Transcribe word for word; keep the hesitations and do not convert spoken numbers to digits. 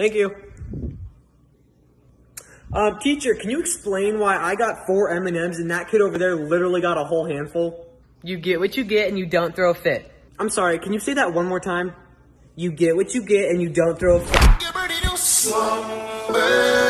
Thank you. Um, teacher, can you explain why I got four M and M's and that kid over there literally got a whole handful? You get what you get and you don't throw a fit. I'm sorry, can you say that one more time? You get what you get and you don't throw a fit.